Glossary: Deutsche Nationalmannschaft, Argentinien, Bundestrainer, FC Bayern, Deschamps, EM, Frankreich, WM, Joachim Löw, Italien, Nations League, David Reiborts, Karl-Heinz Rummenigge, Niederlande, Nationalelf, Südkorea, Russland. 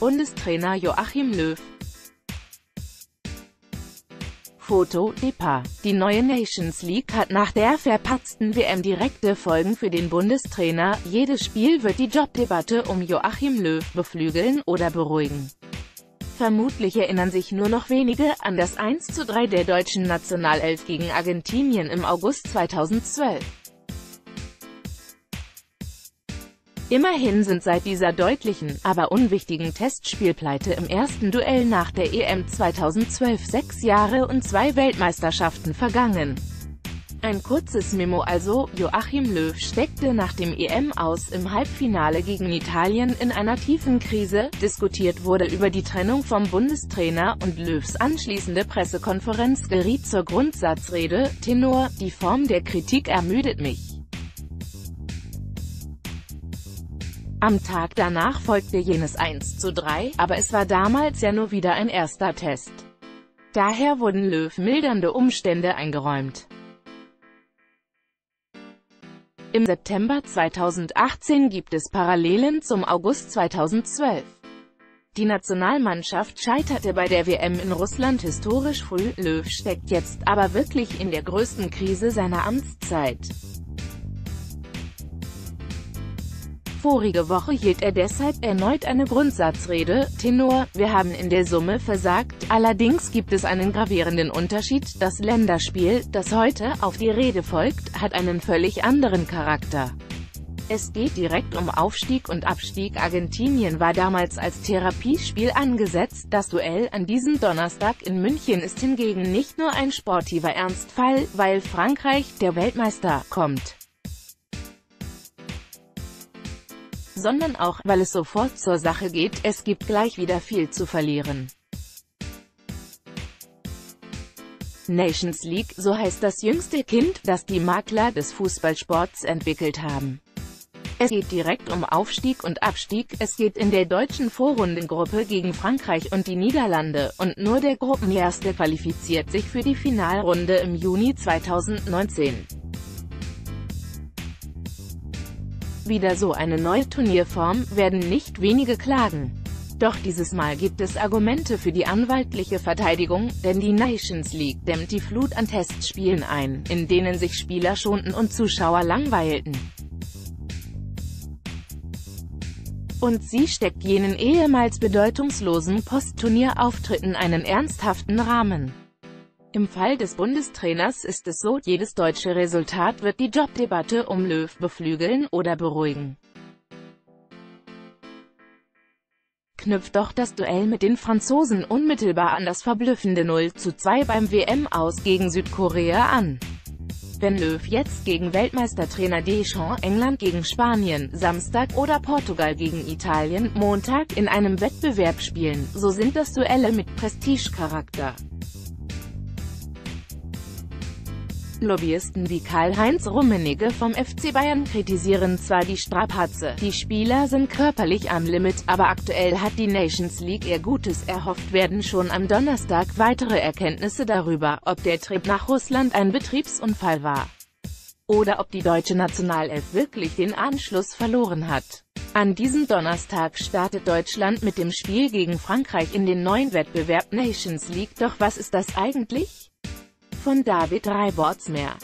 Bundestrainer Joachim Löw. Foto: Deschamps. Die neue Nations League hat nach der verpatzten WM direkte Folgen für den Bundestrainer. Jedes Spiel wird die Jobdebatte um Joachim Löw beflügeln oder beruhigen. Vermutlich erinnern sich nur noch wenige an das 1:3 der deutschen Nationalelf gegen Argentinien im August 2012. Immerhin sind seit dieser deutlichen, aber unwichtigen Testspielpleite im ersten Duell nach der EM 2012 6 Jahre und 2 Weltmeisterschaften vergangen. Ein kurzes Memo also: Joachim Löw steckte nach dem EM aus im Halbfinale gegen Italien in einer tiefen Krise. Diskutiert wurde über die Trennung vom Bundestrainer, und Löws anschließende Pressekonferenz geriet zur Grundsatzrede. Tenor: Die Form der Kritik ermüdet mich. Am Tag danach folgte jenes 1:3, aber es war damals ja nur wieder ein erster Test. Daher wurden Löw mildernde Umstände eingeräumt. Im September 2018 gibt es Parallelen zum August 2012. Die Nationalmannschaft scheiterte bei der WM in Russland historisch früh. Löw steckt jetzt aber wirklich in der größten Krise seiner Amtszeit. Vorige Woche hielt er deshalb erneut eine Grundsatzrede. Tenor: Wir haben in der Summe versagt, allerdings gibt es einen gravierenden Unterschied. Das Länderspiel, das heute auf die Rede folgt, hat einen völlig anderen Charakter. Es geht direkt um Aufstieg und Abstieg. Argentinien war damals als Therapiespiel angesetzt. Das Duell an diesem Donnerstag in München ist hingegen nicht nur ein sportiver Ernstfall, weil Frankreich, der Weltmeister, kommt, sondern auch, weil es sofort zur Sache geht. Es gibt gleich wieder viel zu verlieren. Nations League, so heißt das jüngste Kind, das die Makler des Fußballsports entwickelt haben. Es geht direkt um Aufstieg und Abstieg. Es geht in der deutschen Vorrundengruppe gegen Frankreich und die Niederlande, und nur der Gruppenerste qualifiziert sich für die Finalrunde im Juni 2019. Wieder so eine neue Turnierform, werden nicht wenige klagen. Doch dieses Mal gibt es Argumente für die anwaltliche Verteidigung, denn die Nations League dämmt die Flut an Testspielen ein, in denen sich Spieler schonten und Zuschauer langweilten. Und sie steckt jenen ehemals bedeutungslosen Postturnierauftritten einen ernsthaften Rahmen. Im Fall des Bundestrainers ist es so: Jedes deutsche Resultat wird die Jobdebatte um Löw beflügeln oder beruhigen. Knüpft doch das Duell mit den Franzosen unmittelbar an das verblüffende 0:2 beim WM aus gegen Südkorea an. Wenn Löw jetzt gegen Weltmeistertrainer Deschamps, England gegen Spanien, Samstag, oder Portugal gegen Italien, Montag, in einem Wettbewerb spielen, so sind das Duelle mit Prestigecharakter. Lobbyisten wie Karl-Heinz Rummenigge vom FC Bayern kritisieren zwar die Strapaze, die Spieler sind körperlich am Limit, aber aktuell hat die Nations League ihr Gutes. Erhofft werden schon am Donnerstag weitere Erkenntnisse darüber, ob der Trip nach Russland ein Betriebsunfall war oder ob die deutsche Nationalelf wirklich den Anschluss verloren hat. An diesem Donnerstag startet Deutschland mit dem Spiel gegen Frankreich in den neuen Wettbewerb Nations League. Doch was ist das eigentlich? Von David Reiborts mehr.